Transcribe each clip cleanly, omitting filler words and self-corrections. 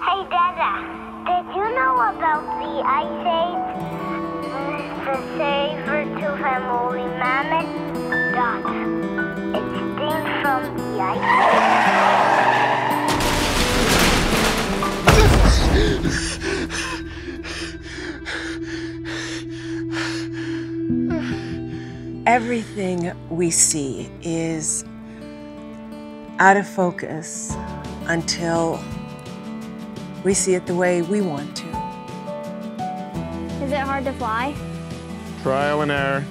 Hey, Dada, did you know about the Ice Age? The saber tooth woolly mammoth? Dot. It's thing from the Ice Age. Everything we see is out of focus until we see it the way we want to. Is it hard to fly? Trial and error.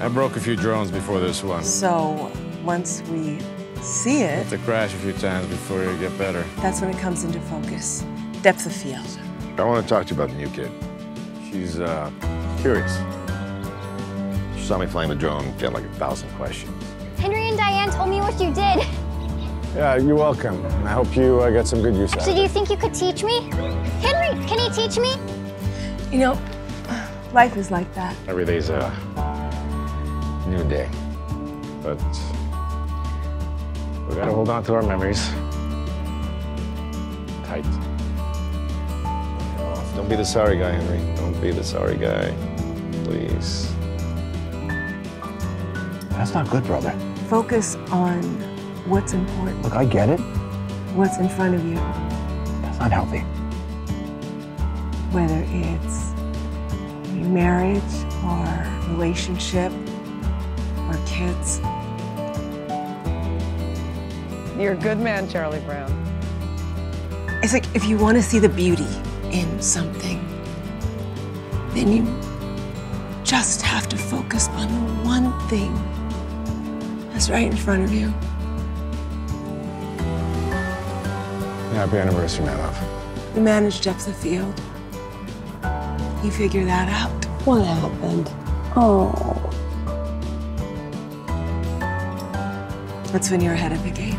I broke a few drones before this one. So once we see it... You have to crash a few times before you get better. That's when it comes into focus. Depth of field. I want to talk to you about the new kid. She's curious. She saw me flying the drone and had like 1,000 questions. Henry and Diane told me what you did. Yeah, you're welcome. I hope you get some good use out of it. So do you think you could teach me? Henry, can he teach me? You know, life is like that. Every day's a new day. But we gotta hold on to our memories. Tight. Don't be the sorry guy, Henry. Don't be the sorry guy. Please. That's not good, brother. Focus on what's important. Look, I get it. What's in front of you. That's not healthy. Whether it's marriage or relationship or kids. You're a good man, Charlie Brown. It's like if you want to see the beauty in something, then you just have to focus on the one thing that's right in front of you. Happy anniversary, my love. We managed Depth of Field. You figured that out. What happened? Oh. That's when you're ahead of the game.